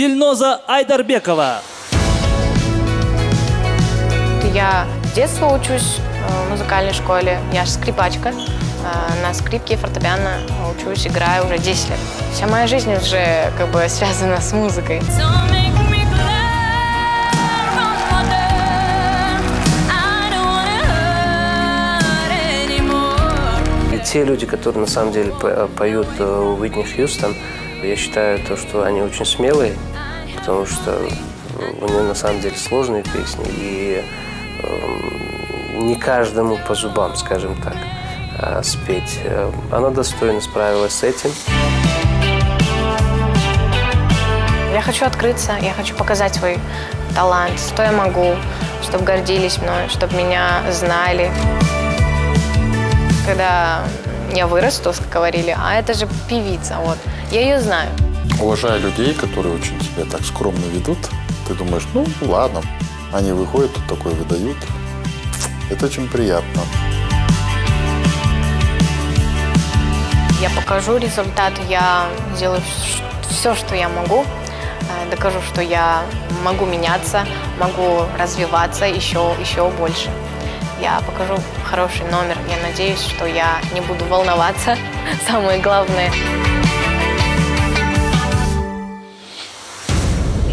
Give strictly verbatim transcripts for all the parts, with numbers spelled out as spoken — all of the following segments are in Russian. Дильноза Айдарбекова. Я с детства учусь в музыкальной школе. Я же скрипачка. На скрипке фортепиано учусь, играю уже десять лет. Вся моя жизнь уже как бы связана с музыкой. Те люди, которые на самом деле поют Уитни Хьюстон, я считаю, то, что они очень смелые, потому что у нее на самом деле сложные песни, и э, не каждому по зубам, скажем так, э, спеть. Она достойно справилась с этим. Я хочу открыться, я хочу показать свой талант, что я могу, чтобы гордились мной, чтобы меня знали. Когда я вырасту, говорили, а это же певица, вот, я ее знаю. Уважаю людей, которые очень себя так скромно ведут, ты думаешь, ну ладно, они выходят, тут такое выдают, это очень приятно. Я покажу результат, я сделаю все, что я могу, докажу, что я могу меняться, могу развиваться еще, еще больше. Я покажу хороший номер. Я надеюсь, что я не буду волноваться. Самое главное.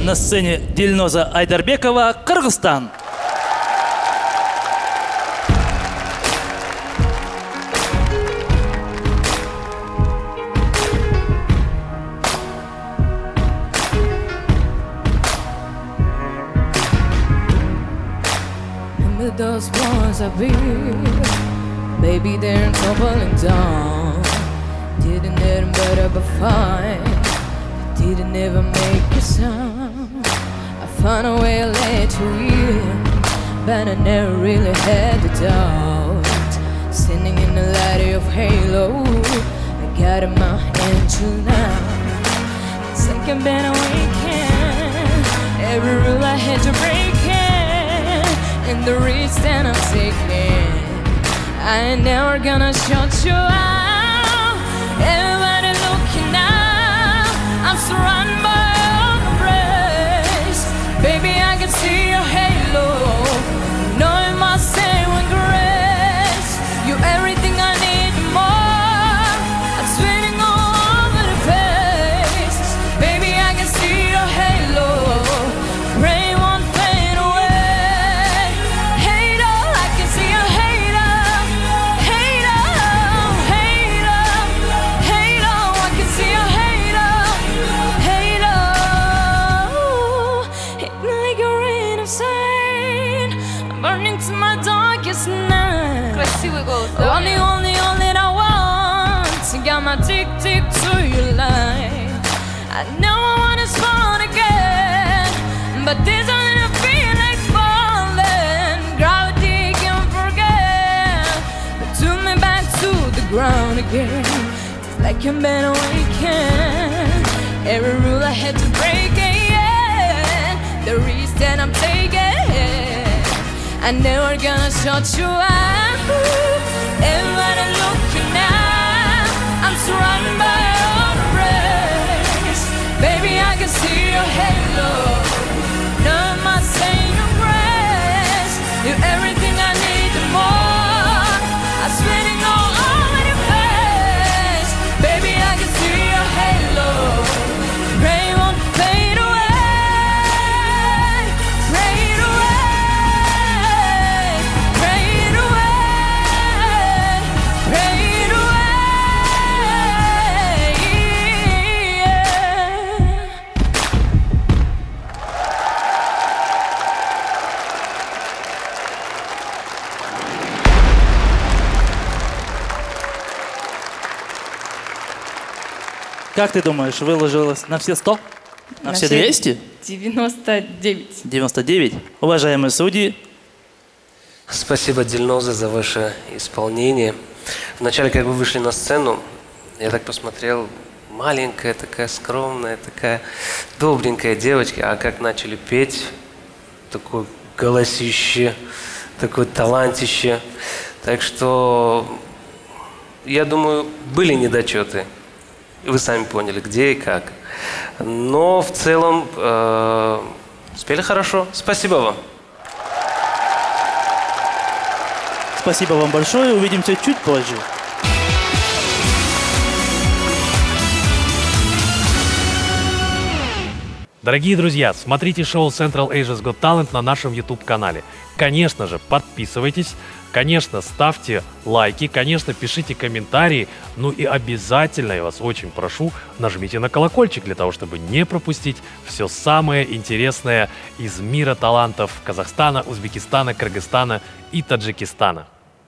На сцене Дильноза Айдарбекова, Кыргызстан. Those ones I be, baby, they're in tumbling down. Didn't let them better but fine. Didn't ever make a sound. I found a way to let you in, but I never really had the doubt. Standing in the light of halo, I got in my hand tonight. Second been awakened, every rule I had to break it. And the risk that I'm taking, I ain't never gonna shut you out. Everybody looking now, I'm surrounded by all the praise. Baby, I can see your halo, knowing my saving grace. You're everything I need and more. I'm spinning all over the place. Baby, I can see your halo. Rain won't fade away. Красивый голос, да? Only, only, only I want. Got my tick, tick to your line. I know I want to spawn again, but this ain't a feeling like falling. Gravity can forget, but do me back to the ground again. It's like a man awakened. Every rule I had to break again. The risk that I'm taking, I never gonna shut you out. Everybody looking now, I'm surrounded by all the rays. Baby, I can see your halo. No, my saying your grace. You're everything I need and more. I'm spinning all over your face. Baby, I can see your halo. Rain won't fade away. Fade away. Как ты думаешь, выложилось на все сто? На, на все двести? девяносто девять. девяносто девять. Уважаемые судьи. Спасибо, Дильноза, за ваше исполнение. Вначале, как вы вышли на сцену, я так посмотрел, маленькая такая, скромная такая, добренькая девочка. А как начали петь, такое голосище, такое талантище. Так что, я думаю, были недочеты. Вы сами поняли, где и как. Но в целом э, спели хорошо. Спасибо вам. Спасибо вам большое. Увидимся чуть позже. Дорогие друзья, смотрите шоу Central Asia's Got Talent на нашем YouTube-канале. Конечно же, подписывайтесь, конечно, ставьте лайки, конечно, пишите комментарии, ну и обязательно, я вас очень прошу, нажмите на колокольчик для того, чтобы не пропустить все самое интересное из мира талантов Казахстана, Узбекистана, Кыргызстана и Таджикистана.